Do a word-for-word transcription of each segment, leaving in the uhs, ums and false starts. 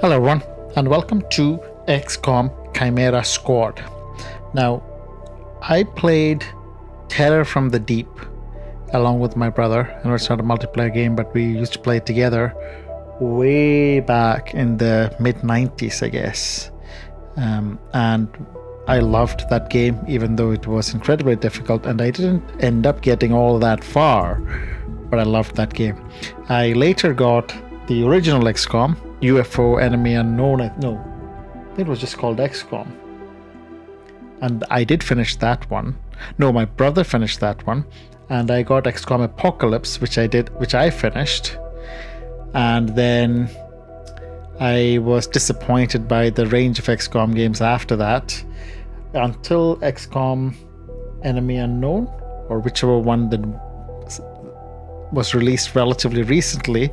Hello everyone, and welcome to X COM Chimera Squad. Now, I played Terror from the Deep along with my brother. I know it's not a multiplayer game, but we used to play it together way back in the mid nineties, I guess. Um, and I loved that game, even though it was incredibly difficult, and I didn't end up getting all that far, but I loved that game. I later got the original X COM, U F O Enemy Unknown. No, it was just called X COM. And I did finish that one. No, my brother finished that one. And I got X COM Apocalypse, which I did, which I finished. And then I was disappointed by the range of X COM games after that, until X COM Enemy Unknown, or whichever one that was released relatively recently,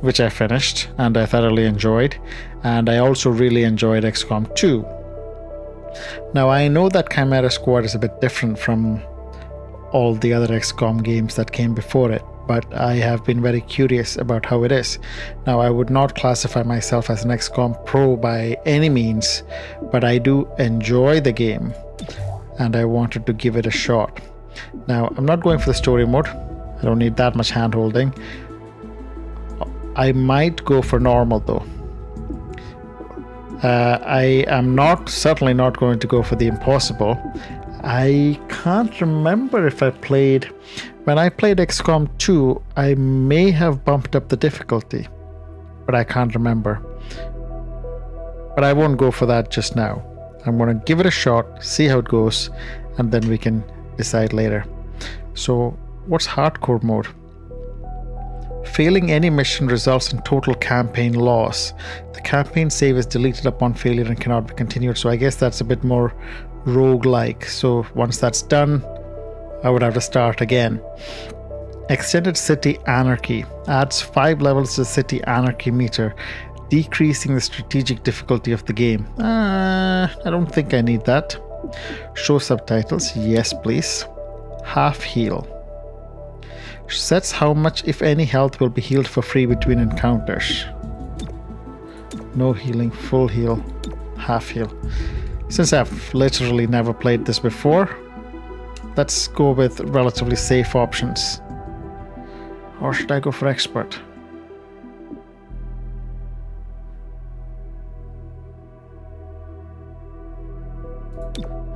which I finished and I thoroughly enjoyed. And I also really enjoyed X COM two. Now, I know that Chimera Squad is a bit different from all the other X COM games that came before it, but I have been very curious about how it is. Now, I would not classify myself as an X COM pro by any means, but I do enjoy the game and I wanted to give it a shot. Now, I'm not going for the story mode. I don't need that much hand holding. I might go for normal though. Uh, I am not, certainly not going to go for the impossible. I can't remember if I played, when I played X COM two, I may have bumped up the difficulty, but I can't remember. But I won't go for that just now. I'm going to give it a shot, see how it goes, and then we can decide later. So, what's hardcore mode? Failing any mission results in total campaign loss. The campaign save is deleted upon failure and cannot be continued. So I guess that's a bit more roguelike. So once that's done, I would have to start again. Extended City Anarchy adds five levels to the City Anarchy meter, decreasing the strategic difficulty of the game. Uh, I don't think I need that. Show subtitles, yes please. Half heal. Sets how much, if any, health will be healed for free between encounters. No healing, full heal, half heal. Since I've literally never played this before, let's go with relatively safe options. Or should I go for expert?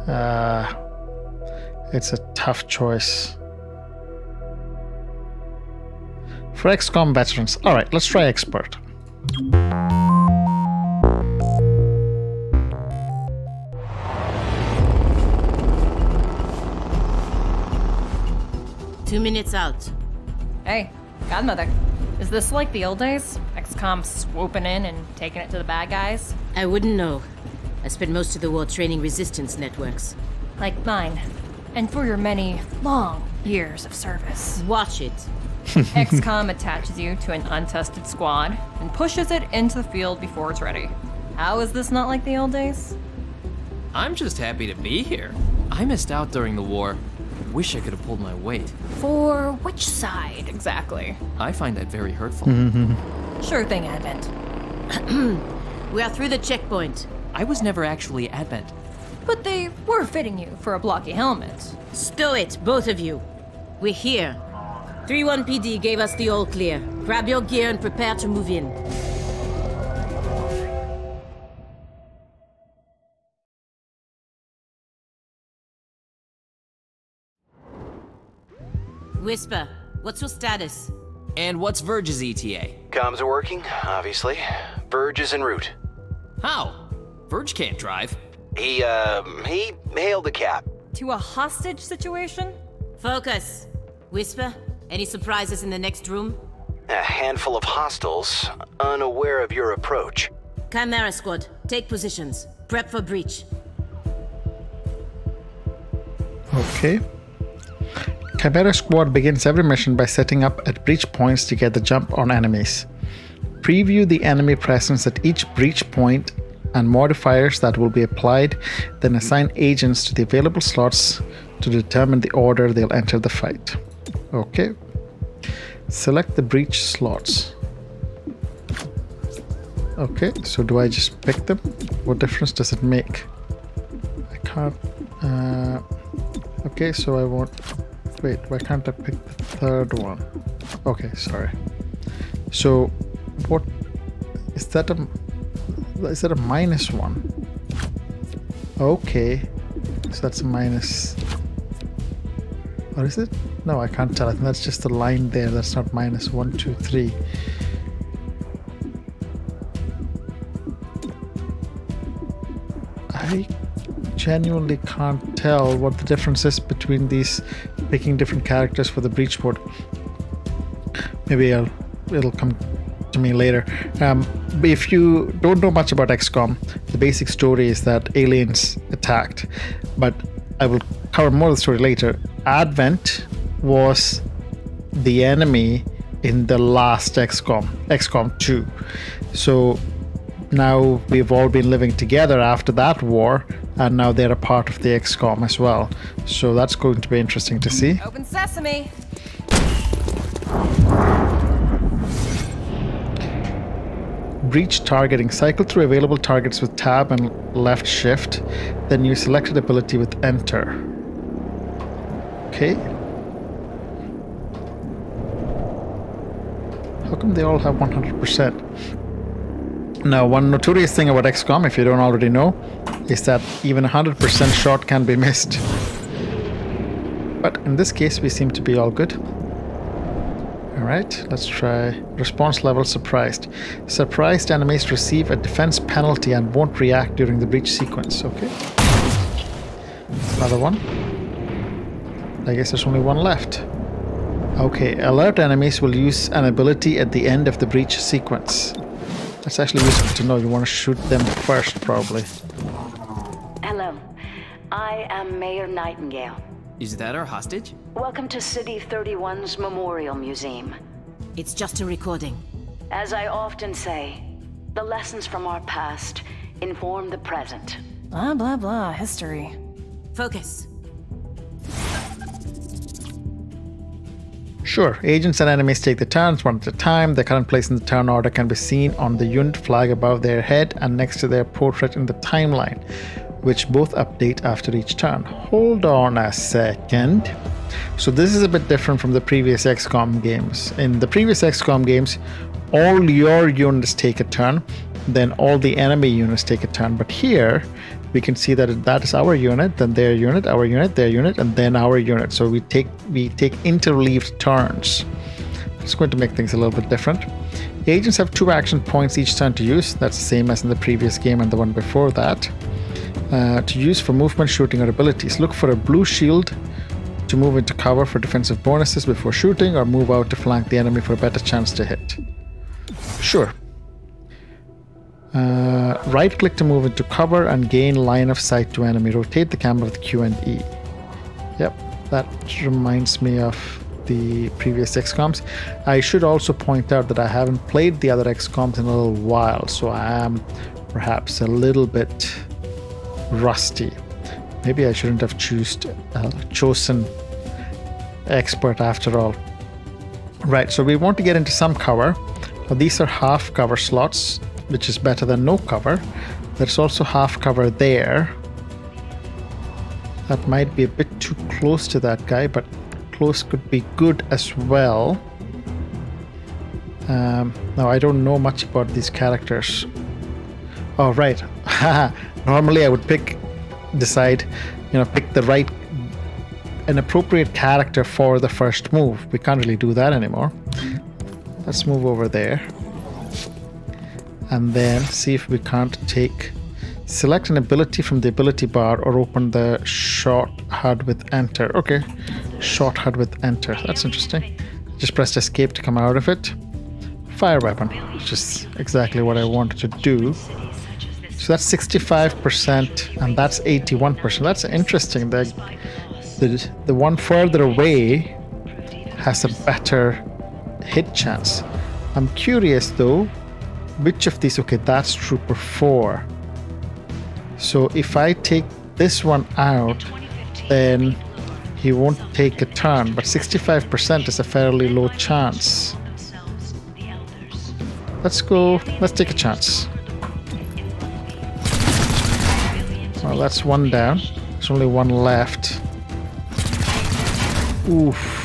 Uh, it's a tough choice. For X COM veterans. Alright, let's try expert. Two minutes out. Hey, Godmother. Is this like the old days? X COM swooping in and taking it to the bad guys? I wouldn't know. I spent most of the war training resistance networks. Like mine. And for your many long years of service. Watch it. X COM attaches you to an untested squad and pushes it into the field before it's ready. How is this not like the old days? I'm just happy to be here. I missed out during the war. Wish I could have pulled my weight. For which side, exactly? I find that very hurtful. Sure thing, Advent. We are through the checkpoint. I was never actually Advent. But they were fitting you for a blocky helmet. Stow it, both of you. We're here. three one P D gave us the all clear. Grab your gear and prepare to move in. Whisper, what's your status? And what's Verge's E T A? Comms are working, obviously. Verge is en route. How? Verge can't drive. He, uh, he hailed a cab. To a hostage situation? Focus. Whisper. Any surprises in the next room? A handful of hostiles, unaware of your approach. Chimera Squad, take positions. Prep for breach. Okay. Chimera Squad begins every mission by setting up at breach points to get the jump on enemies. Preview the enemy presence at each breach point and modifiers that will be applied, then assign agents to the available slots to determine the order they'll enter the fight. Okay. Select the breach slots. Okay, so do I just pick them? What difference does it make? I can't... Uh, okay, so I won't... Wait, why can't I pick the third one? Okay, sorry. So, what... Is that a... Is that a minus one? Okay. So that's a minus... Or is it? No, I can't tell. I think that's just the line there. That's not minus one, two, three. I genuinely can't tell what the difference is between these picking different characters for the breach board. Maybe I'll, it'll come to me later. Um, if you don't know much about X COM, the basic story is that aliens attacked, but I will cover more of the story later. Advent was the enemy in the last X COM, X COM two. So now we've all been living together after that war, and now they're a part of the X COM as well. So that's going to be interesting to see. Open sesame. Breach targeting. Cycle through available targets with tab and left shift, then use selected ability with enter. Okay. How come they all have one hundred percent? Now, one notorious thing about X COM, if you don't already know, is that even a one hundred percent shot can be missed. But in this case, we seem to be all good. Alright, let's try response level surprised. Surprised enemies receive a defense penalty and won't react during the breach sequence. Okay. Another one. I guess there's only one left. Okay, alert enemies will use an ability at the end of the breach sequence. That's actually useful to know. You want to shoot them first, probably. Hello. I am Mayor Nightingale. Is that our hostage? Welcome to City thirty-one's Memorial Museum. It's just a recording. As I often say, the lessons from our past inform the present. Blah, blah, blah. History. Focus. Sure, agents and enemies take the turns one at a time. The current place in the turn order can be seen on the unit flag above their head and next to their portrait in the timeline, which both update after each turn. Hold on a second. So this is a bit different from the previous X COM games. In the previous X COM games, all your units take a turn, then all the enemy units take a turn. But here, we can see that that is our unit, then their unit, our unit, their unit, and then our unit. So we take we take interleaved turns. It's going to make things a little bit different. Agents have two action points each turn to use. That's the same as in the previous game and the one before that. Uh, to use for movement, shooting, or abilities. Look for a blue shield to move into cover for defensive bonuses before shooting, or move out to flank the enemy for a better chance to hit. Sure. Uh, right click to move into cover and gain line of sight to enemy. Rotate the camera with Q and E. Yep, that reminds me of the previous X COMs. I should also point out that I haven't played the other X COMs in a little while, so I am perhaps a little bit rusty. Maybe I shouldn't have choosed, uh, chosen expert after all. Right, so we want to get into some cover. Now, these are half cover slots, which is better than no cover. There's also half cover there. That might be a bit too close to that guy, but close could be good as well. Um, now I don't know much about these characters. Oh, right. Normally I would pick, decide, you know, pick the right, an appropriate character for the first move. We can't really do that anymore. Let's move over there. And then see if we can't take, select an ability from the ability bar or open the short H U D with enter. Okay, short H U D with enter. That's interesting. Just pressed escape to come out of it. Fire weapon, which is exactly what I wanted to do. So that's sixty-five percent and that's eighty-one percent. That's interesting. The, the, the one further away has a better hit chance. I'm curious though, which of these? Okay, that's trooper four. So if I take this one out, then he won't take a turn, but sixty-five percent is a fairly low chance. Let's go. Let's take a chance. Well, that's one down. There's only one left. Oof.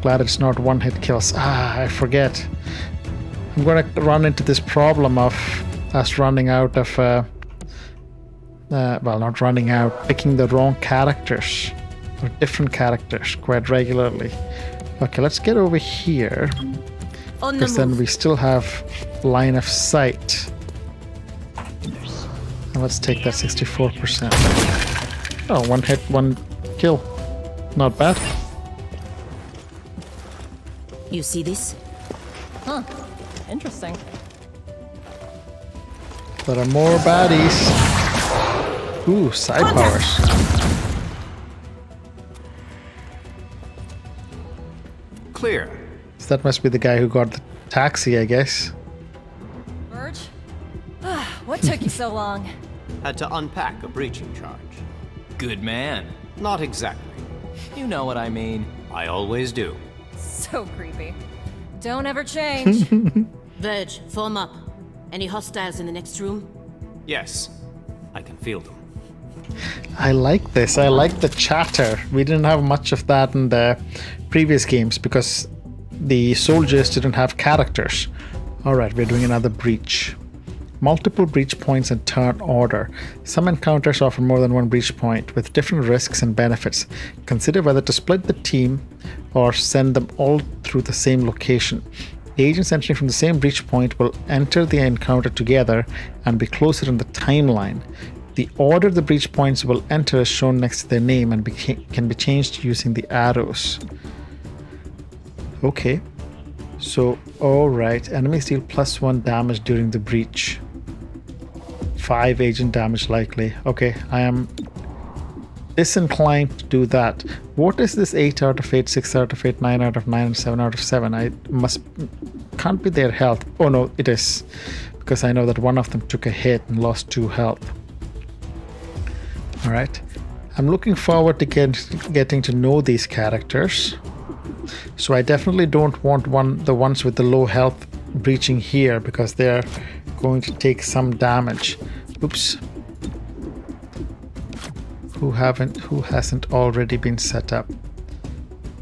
Glad it's not one-hit kills. Ah, I forget. I'm gonna run into this problem of us running out of... Uh, uh, well, not running out. Picking the wrong characters. Or different characters quite regularly. Okay, let's get over here. Because then we still have line of sight. And let's take that sixty-four percent. Oh, one hit, one kill. Not bad. You see this? Huh. Interesting. There are more baddies. Ooh, side Contact. powers. Clear. That must be the guy who got the taxi, I guess. Verge? What took you so long? Had to unpack a breaching charge. Good man. Not exactly. You know what I mean. I always do. So creepy. Don't ever change. Verge, form up. Any hostiles in the next room? Yes. I can feel them. I like this. I like the chatter. We didn't have much of that in the previous games because the soldiers didn't have characters. Alright, we're doing another breach. Multiple breach points in turn order. Some encounters offer more than one breach point with different risks and benefits. Consider whether to split the team or send them all through the same location. The agents entering from the same breach point will enter the encounter together and be closer in the timeline. The order the breach points will enter is shown next to their name and can be changed using the arrows. Okay, so alright, enemies deal plus one damage during the breach. Five agent damage likely. Okay, I am disinclined to do that. What is this eight out of eight, six out of eight, nine out of nine, and seven out of seven? I must, can't be their health. Oh no, it is. Because I know that one of them took a hit and lost two health. Alright, I'm looking forward to get, getting to know these characters. So I definitely don't want one the ones with the low health breaching here because they're going to take some damage. Oops. Who haven't who hasn't already been set up?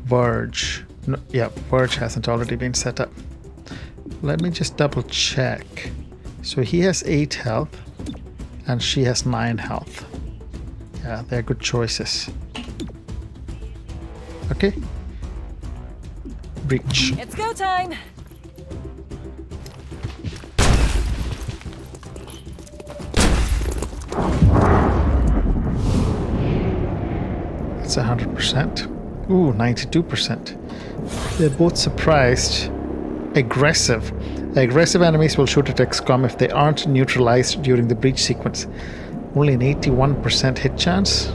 Verge. No, yeah, Verge hasn't already been set up. Let me just double check. So he has eight health and she has nine health. Yeah, they're good choices. Okay. Breach. It's go time. That's a hundred percent. Ooh, ninety-two percent. They're both surprised. Aggressive. Aggressive enemies will shoot at X COM if they aren't neutralized during the breach sequence. Only an eighty-one percent hit chance.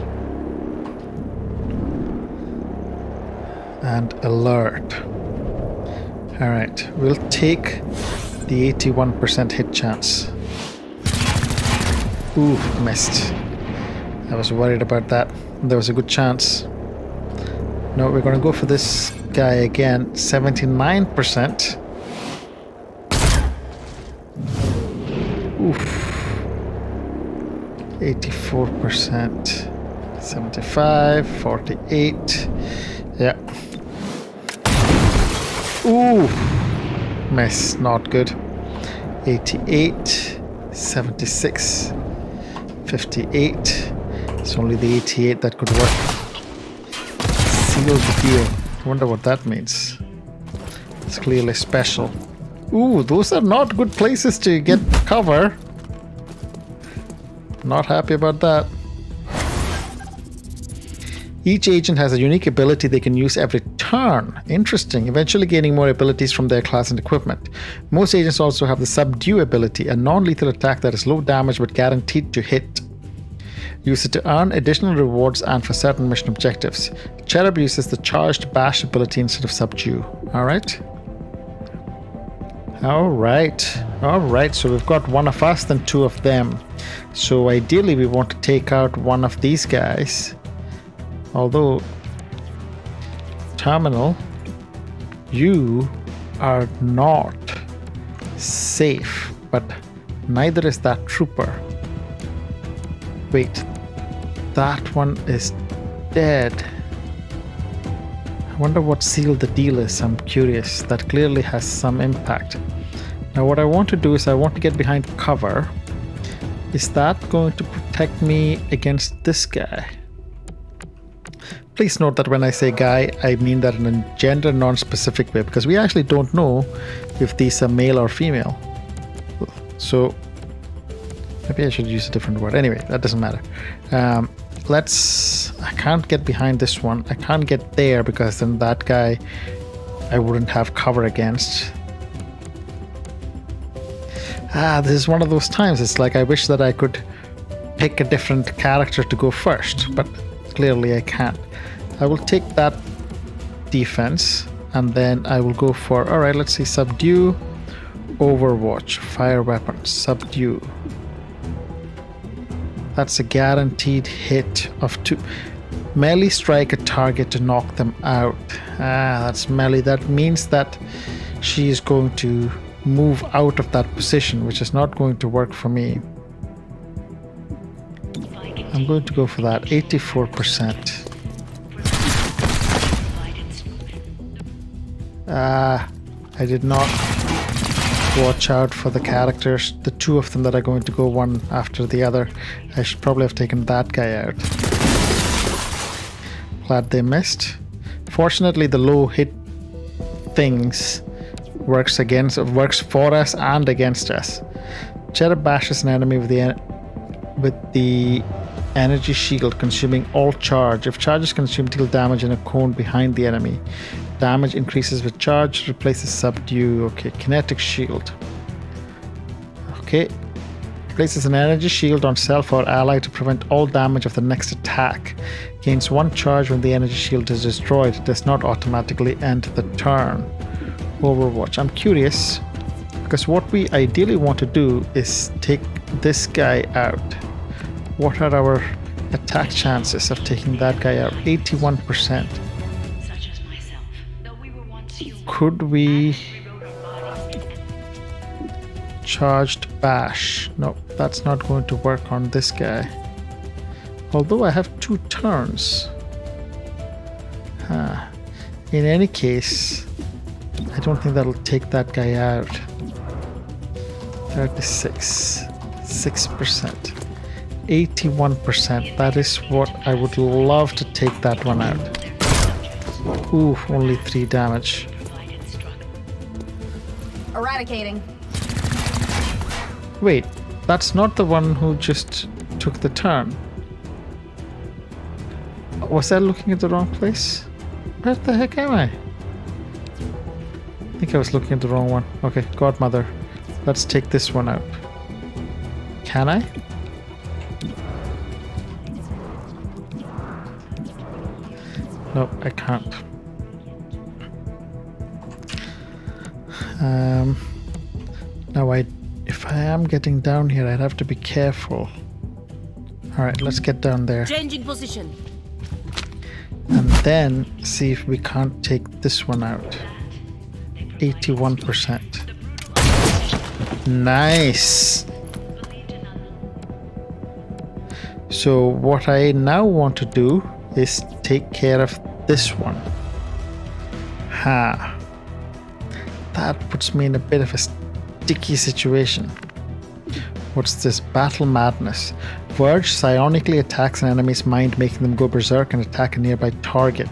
And alert. Alright, we'll take the eighty-one percent hit chance. Ooh, missed. I was worried about that. There was a good chance. No, we're gonna go for this guy again. seventy-nine percent. Oof. eighty-four percent. seventy-five, forty-eight. Yeah. Ooh, mess, not good. eighty-eight, seventy-six, fifty-eight. It's only the eighty-eight that could work. Seal the deal. I wonder what that means. It's clearly special. Ooh, those are not good places to get cover. Not happy about that. Each agent has a unique ability they can use every turn. Interesting, eventually gaining more abilities from their class and equipment. Most agents also have the Subdue ability, a non-lethal attack that is low damage but guaranteed to hit. Use it to earn additional rewards and for certain mission objectives. Cherub uses the Charged Bash ability instead of Subdue. Alright. Alright. Alright, so we've got one of us, then two of them. So ideally we want to take out one of these guys. Although, Terminal, you are not safe, but neither is that trooper. Wait, that one is dead. I wonder what seal the deal is. I'm curious. That clearly has some impact. Now what I want to do is I want to get behind cover. Is that going to protect me against this guy? Please note that when I say guy, I mean that in a gender non-specific way, because we actually don't know if these are male or female. So maybe I should use a different word. Anyway, that doesn't matter. Um, let's... I can't get behind this one. I can't get there because then that guy I wouldn't have cover against. Ah, this is one of those times. It's like I wish that I could pick a different character to go first, but clearly I can't. I will take that defense and then I will go for, alright, let's see, subdue, overwatch, fire weapons, subdue. That's a guaranteed hit of two. Melee strike a target to knock them out. Ah, that's melee. That means that she is going to move out of that position, which is not going to work for me. I'm going to go for that. eighty-four percent. Ah, I did not watch out for the characters. The two of them that are going to go one after the other. I should probably have taken that guy out. Glad they missed. Fortunately, the low hit things works against, works for us and against us. Cherub bashes an enemy with the with the energy shield, consuming all charge. If charge is consumed, deal damage in a cone behind the enemy. Damage increases with charge, replaces subdue. Okay, kinetic shield. Okay, places an energy shield on self or ally to prevent all damage of the next attack. Gains one charge when the energy shield is destroyed. It does not automatically end the turn. Overwatch. I'm curious because what we ideally want to do is take this guy out. What are our attack chances of taking that guy out? eighty-one percent. Could we charged bash? No, that's not going to work on this guy. Although I have two turns. Huh. In any case, I don't think that'll take that guy out. thirty-six. six percent. eighty-one percent, that is what I would love to take that one out. Ooh, only three damage. Eradicating. Wait, that's not the one who just took the turn. Was I looking at the wrong place? Where the heck am I? I think I was looking at the wrong one. Okay, Godmother. Let's take this one out. Can I? No, I can't. Um, now, I, if I am getting down here, I'd have to be careful. All right, let's get down there. Changing position. And then see if we can't take this one out. eighty-one percent. Nice. So what I now want to do is take care of this one. Ha. That puts me in a bit of a sticky situation. What's this? Battle madness. Verge psionically attacks an enemy's mind, making them go berserk and attack a nearby target.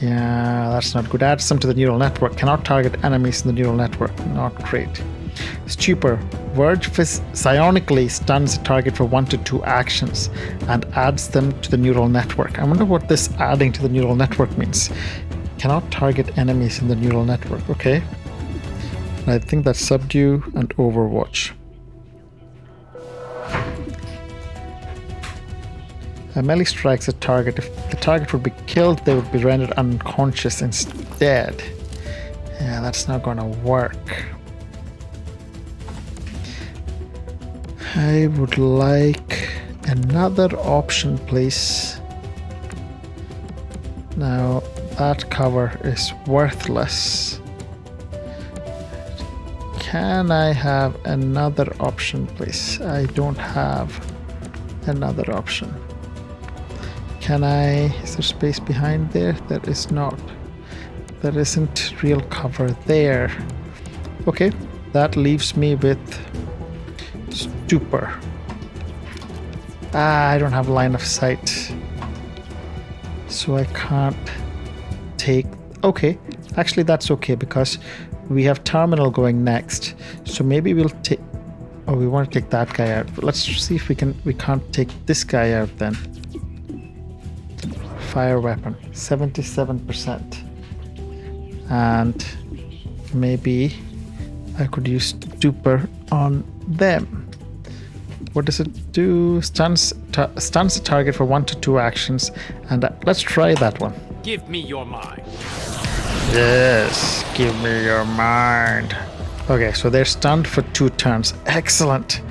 Yeah, that's not good. Adds them to the neural network. Cannot target enemies in the neural network. Not great. Stupor. Verge psionically stuns a target for one to two actions and adds them to the neural network. I wonder what this adding to the neural network means. Cannot target enemies in the neural network. Okay. I think that's subdue and overwatch. A melee strikes a target. If the target would be killed, they would be rendered unconscious instead. Yeah, that's not gonna work. I would like another option, please. Now, that cover is worthless. Can I have another option, please? I don't have another option. Can I... Is there space behind there? There is not. There isn't real cover there. Okay, that leaves me with Stupor. Ah, I don't have line of sight. So I can't take... Okay, actually that's okay because we have Terminal going next. So maybe we'll take... Oh, we want to take that guy out. But let's see if we can... We can't take this guy out then. Fire weapon. seventy-seven percent. And maybe I could use Stupor on them. What does it do? Stuns ta stuns the target for one to two actions. And uh, let's try that one. Give me your mind. Yes, give me your mind. Okay, so they're stunned for two turns. Excellent.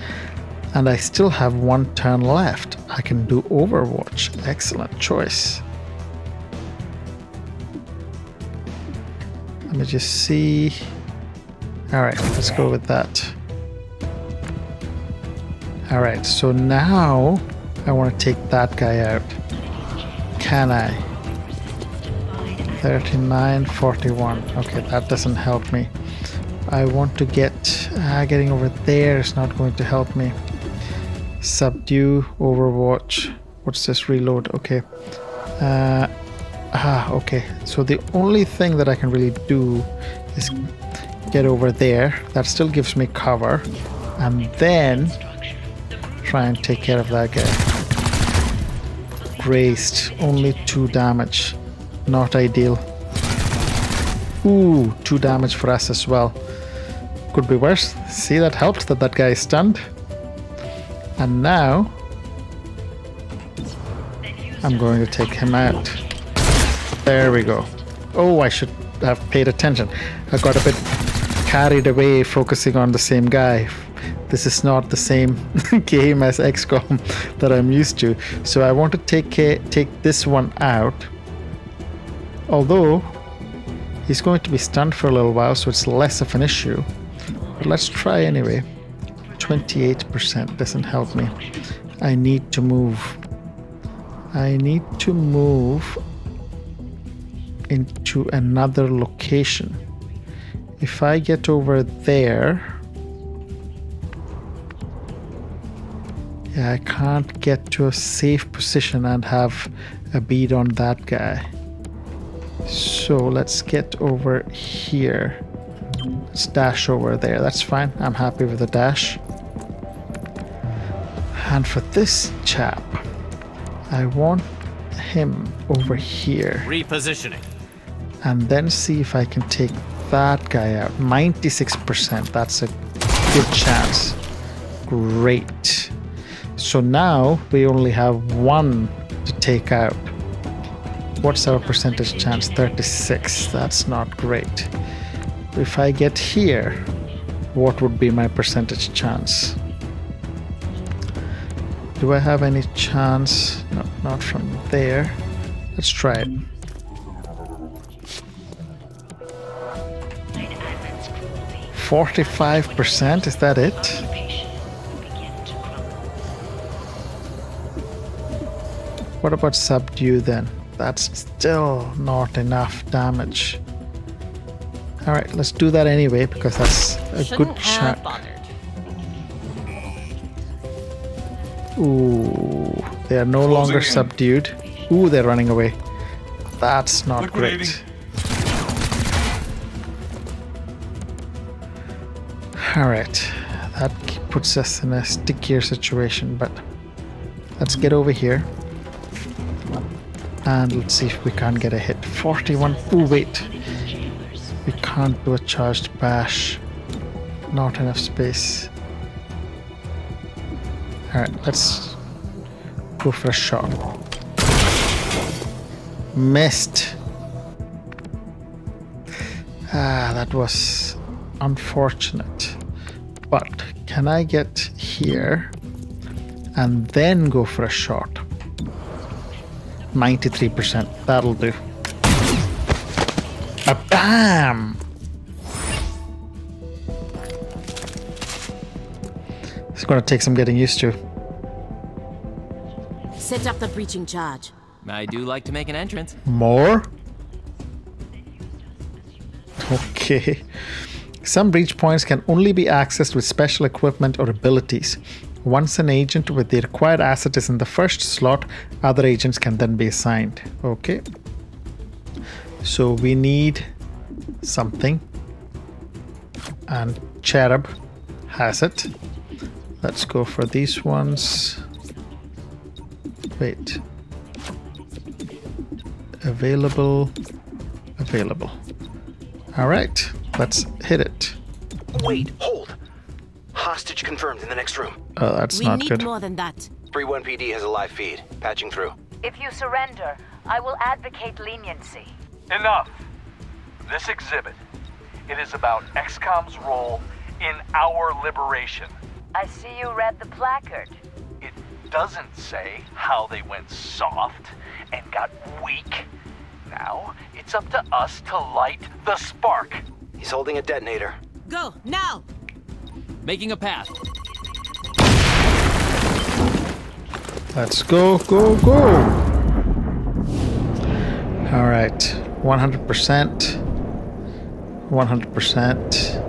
And I still have one turn left. I can do Overwatch. Excellent choice. Let me just see. All right, let's go with that. All right, so now I want to take that guy out. Can I? thirty-nine, forty-one. Okay, that doesn't help me. I want to get... Uh, getting over there is not going to help me. Subdue, Overwatch. What's this? Reload. Okay. Uh, ah, okay. So the only thing that I can really do is get over there. That still gives me cover. And then... try and take care of that guy. Grazed. Only two damage. Not ideal. Ooh, two damage for us as well. Could be worse. See, that helped that that guy is stunned. And now I'm going to take him out. There we go. Oh, I should have paid attention. I got a bit carried away focusing on the same guy. This is not the same game as X COM that I'm used to. So I want to take a, take this one out. Although he's going to be stunned for a little while, so it's less of an issue. But let's try anyway. twenty-eight percent doesn't help me. I need to move. I need to move into another location. If I get over there... Yeah, I can't get to a safe position and have a bead on that guy. So let's get over here. Let's dash over there. That's fine. I'm happy with the dash. And for this chap, I want him over here. Repositioning. And then see if I can take that guy out. ninety-six percent. That's a good chance. Great. So now we only have one to take out. What's our percentage chance? thirty-six. That's not great. If I get here, what would be my percentage chance? Do I have any chance? No, not from there. Let's try it. forty-five percent, is that it? What about Subdue then? That's still not enough damage. Alright, let's do that anyway because that's a Shouldn't good chunk. Ooh, they are no Closing longer in. subdued. Ooh, they're running away. That's not Liquidating. great. Alright, that puts us in a stickier situation, but let's get over here. And let's see if we can't get a hit. forty-one. Ooh, wait. We can't do a charged bash. Not enough space. Alright, let's go for a shot. Missed. Ah, that was unfortunate. But can I get here and then go for a shot? ninety-three percent. That'll do. A bam! It's going to take some getting used to. Set up the breaching charge. I do like to make an entrance. More? Okay. Some breach points can only be accessed with special equipment or abilities. Once an agent with the required asset is in the first slot, other agents can then be assigned. Okay. So we need something. And Cherub has it. Let's go for these ones. Wait. Available. Available. Alright, let's hit it. Wait, hold. Hostage confirmed in the next room. Oh, that's not good. We need more than that. three one P D has a live feed. Patching through. If you surrender, I will advocate leniency. Enough. This exhibit. It is about XCOM's role in our liberation. I see you read the placard. It doesn't say how they went soft and got weak. Now, it's up to us to light the spark. He's holding a detonator. Go, now! Making a path. Let's go, go, go! Alright, one hundred percent. one hundred percent.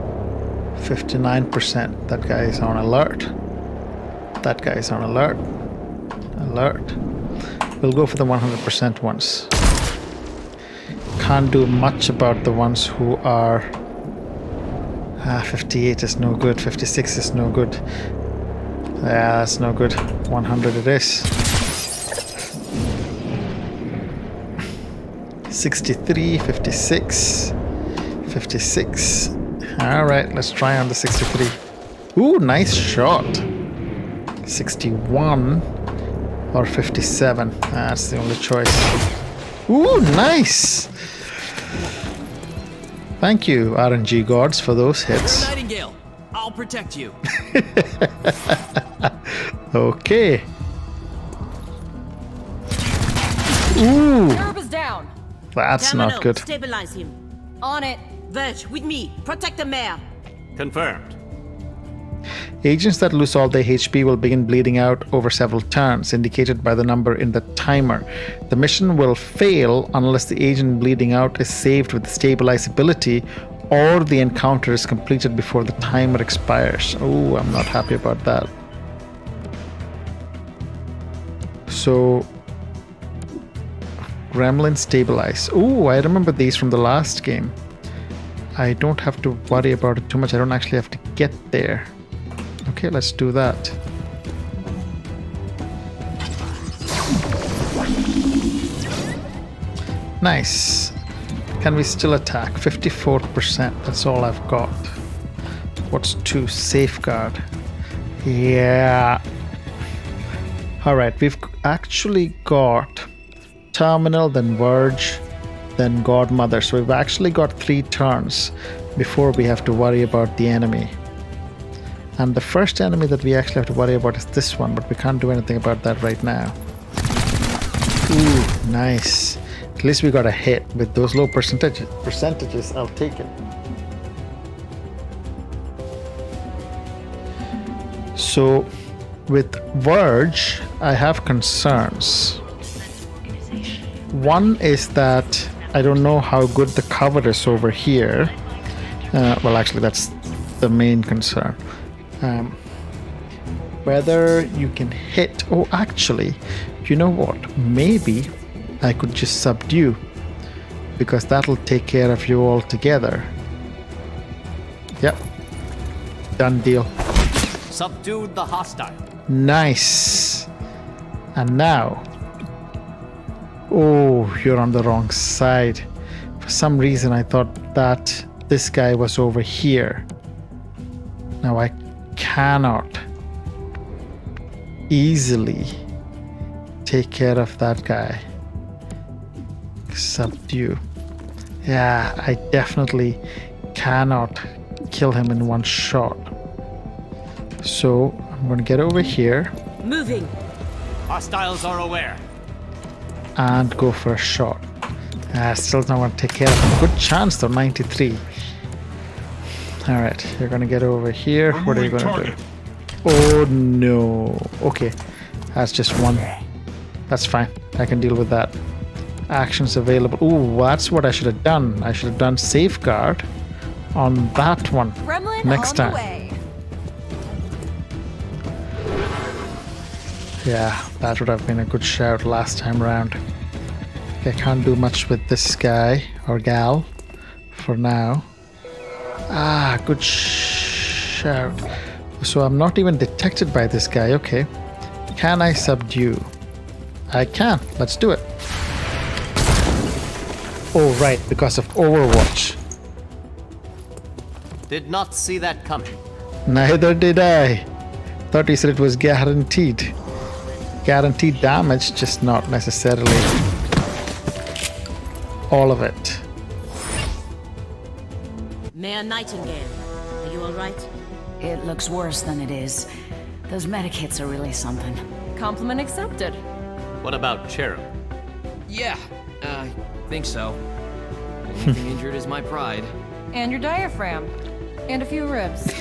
fifty-nine percent. That guy is on alert. That guy is on alert. Alert. We'll go for the one hundred percent ones. Can't do much about the ones who are ah, fifty-eight is no good, fifty-six is no good, yeah, that's no good, one hundred it is. Sixty-three, fifty-six, fifty-six. Alright, let's try on the sixty-three. Ooh, nice shot. Sixty-one or fifty-seven, that's the only choice. Ooh, nice! Thank you, R N G gods, for those hits. Mayor Nightingale, I'll protect you. Okay. Ooh. Down. That's Terminal, not good. Stabilize him. On it. Verge, with me. Protect the mayor. Confirmed. Agents that lose all their H P will begin bleeding out over several turns, indicated by the number in the timer. The mission will fail unless the agent bleeding out is saved with the stabilize ability or the encounter is completed before the timer expires. Oh, I'm not happy about that. So, Gremlin stabilize. Oh, I remember these from the last game. I don't have to worry about it too much. I don't actually have to get there. Okay, let's do that. Nice. Can we still attack? fifty-four percent. That's all I've got. What's two? Safeguard. Yeah. Alright, we've actually got Terminal, then Verge, then Godmother. So we've actually got three turns before we have to worry about the enemy. And the first enemy that we actually have to worry about is this one, but we can't do anything about that right now. Ooh, nice. At least we got a hit. With those low percentages, percentages I'll take it. So, with Verge, I have concerns. One is that I don't know how good the cover is over here. Uh, well, actually, that's the main concern. Um, whether you can hit... Oh, actually, you know what? Maybe I could just subdue, because that'll take care of you altogether. Yep. Done deal. Subdued the hostile. Nice. And now... Oh, you're on the wrong side. For some reason, I thought that this guy was over here. Now I cannot easily take care of that guy. Subdue. Yeah, I definitely cannot kill him in one shot. So I'm gonna get over here. Moving. Hostiles are aware. And go for a shot. I still don't want to take care of him. Good chance though, ninety-three. Alright, you're gonna get over here. What are you gonna do? Oh no. Okay, that's just one. That's fine. I can deal with that. Actions available. Ooh, that's what I should have done. I should have done safeguard on that one Gremlin next on time. Yeah, that would have been a good shout last time round. Okay, I can't do much with this guy or gal for now. Ah, good shout. So I'm not even detected by this guy. Okay. Can I subdue? I can. Let's do it. Oh, right. Because of Overwatch. Did not see that coming. Neither did I. Thought he said it was guaranteed. Guaranteed damage, just not necessarily all of it. Mayor Nightingale, are you alright? It looks worse than it is. Those medikits are really something. Compliment accepted. What about Cherub? Yeah, I uh, think so. Only thing injured is my pride. And your diaphragm. And a few ribs.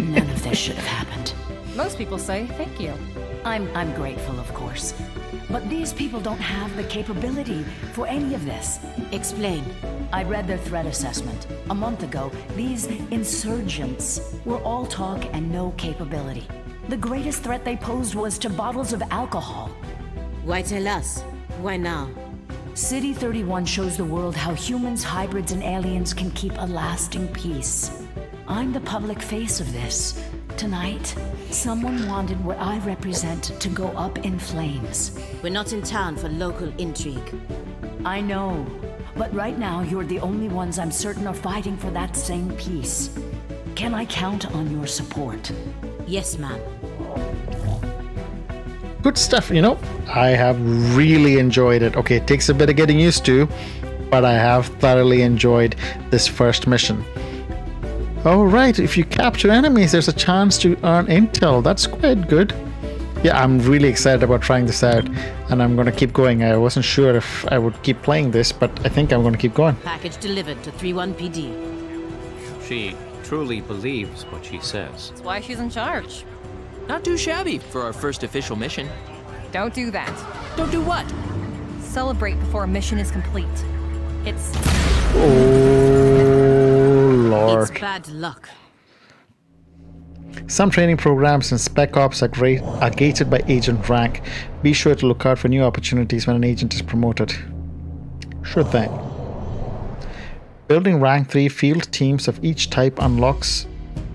None of this should have happened. Most people say thank you. I'm, I'm grateful, of course. But these people don't have the capability for any of this. Explain. I read their threat assessment. A month ago, these insurgents were all talk and no capability. The greatest threat they posed was to bottles of alcohol. Why tell us? Why now? City thirty-one shows the world how humans, hybrids, and aliens can keep a lasting peace. I'm the public face of this. Tonight, someone wanted what I represent to go up in flames. We're not in town for local intrigue. I know, but right now you're the only ones I'm certain are fighting for that same peace. Can I count on your support? Yes, ma'am. Good stuff, you know. I have really enjoyed it. Okay, it takes a bit of getting used to, but I have thoroughly enjoyed this first mission. Oh, right, if you capture enemies, there's a chance to earn intel. That's quite good. Yeah, I'm really excited about trying this out, and I'm going to keep going. I wasn't sure if I would keep playing this, but I think I'm going to keep going. Package delivered to thirty-one P D. She truly believes what she says. That's why she's in charge. Not too shabby for our first official mission. Don't do that. Don't do what? Celebrate before a mission is complete. It's... Oh. Lord. It's bad luck. Some training programs in Spec Ops are, great, are gated by agent rank. Be sure to look out for new opportunities when an agent is promoted. Sure thing. Building rank three field teams of each type unlocks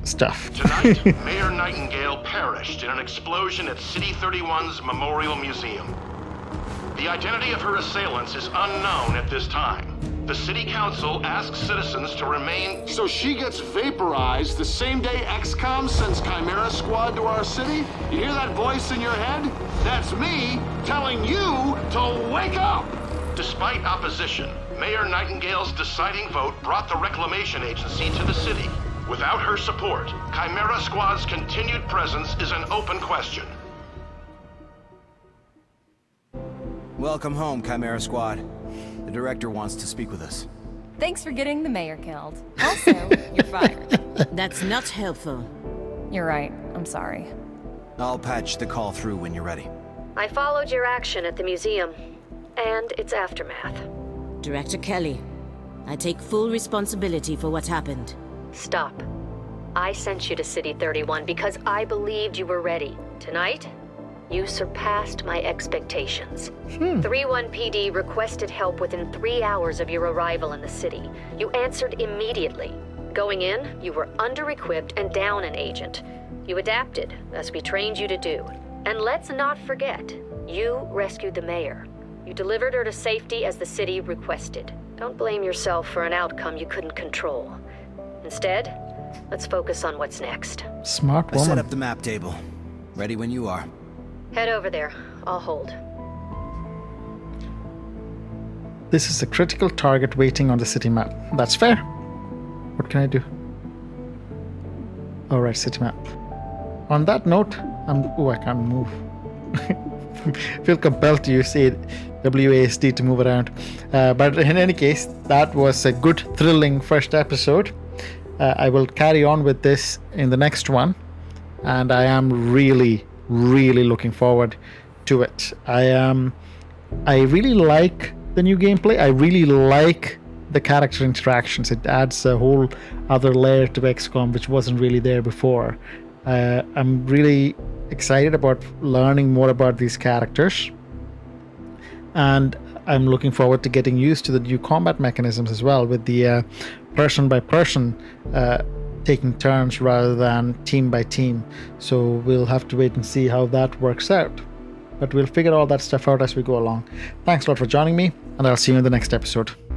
stuff. Tonight, Mayor Nightingale perished in an explosion at City thirty-one's Memorial Museum. The identity of her assailants is unknown at this time. The city council asks citizens to remain... So she gets vaporized the same day X COM sends Chimera Squad to our city? You hear that voice in your head? That's me telling you to wake up! Despite opposition, Mayor Nightingale's deciding vote brought the Reclamation Agency to the city. Without her support, Chimera Squad's continued presence is an open question. Welcome home, Chimera Squad. The director wants to speak with us. Thanks for getting the mayor killed. Also, you're fired. That's not helpful. You're right. I'm sorry. I'll patch the call through when you're ready. I followed your action at the museum and its aftermath. Director Kelly, I take full responsibility for what happened. Stop. I sent you to City thirty-one because I believed you were ready. Tonight, you surpassed my expectations. Hmm. thirty-one P D requested help within three hours of your arrival in the city. You answered immediately. Going in, you were under-equipped and down an agent. You adapted, as we trained you to do. And let's not forget, you rescued the mayor. You delivered her to safety as the city requested. Don't blame yourself for an outcome you couldn't control. Instead, let's focus on what's next. Smart woman. I set up the map table. Ready when you are. Head over there. I'll hold. This is a critical target waiting on the city map. That's fair. What can I do? Alright, city map. On that note, I'm... Oh, I can't move. Feel compelled to use W A S D to move around. Uh, but in any case, that was a good, thrilling first episode. Uh, I will carry on with this in the next one. and I am really, really looking forward to it. I am. Um, I really like the new gameplay. I really like the character interactions. It adds a whole other layer to X COM which wasn't really there before. Uh, I'm really excited about learning more about these characters, and I'm looking forward to getting used to the new combat mechanisms as well, with the uh, person by person uh, taking turns rather than team by team. So we'll have to wait and see how that works out, but we'll figure all that stuff out as we go along. Thanks a lot for joining me, and I'll see you in the next episode.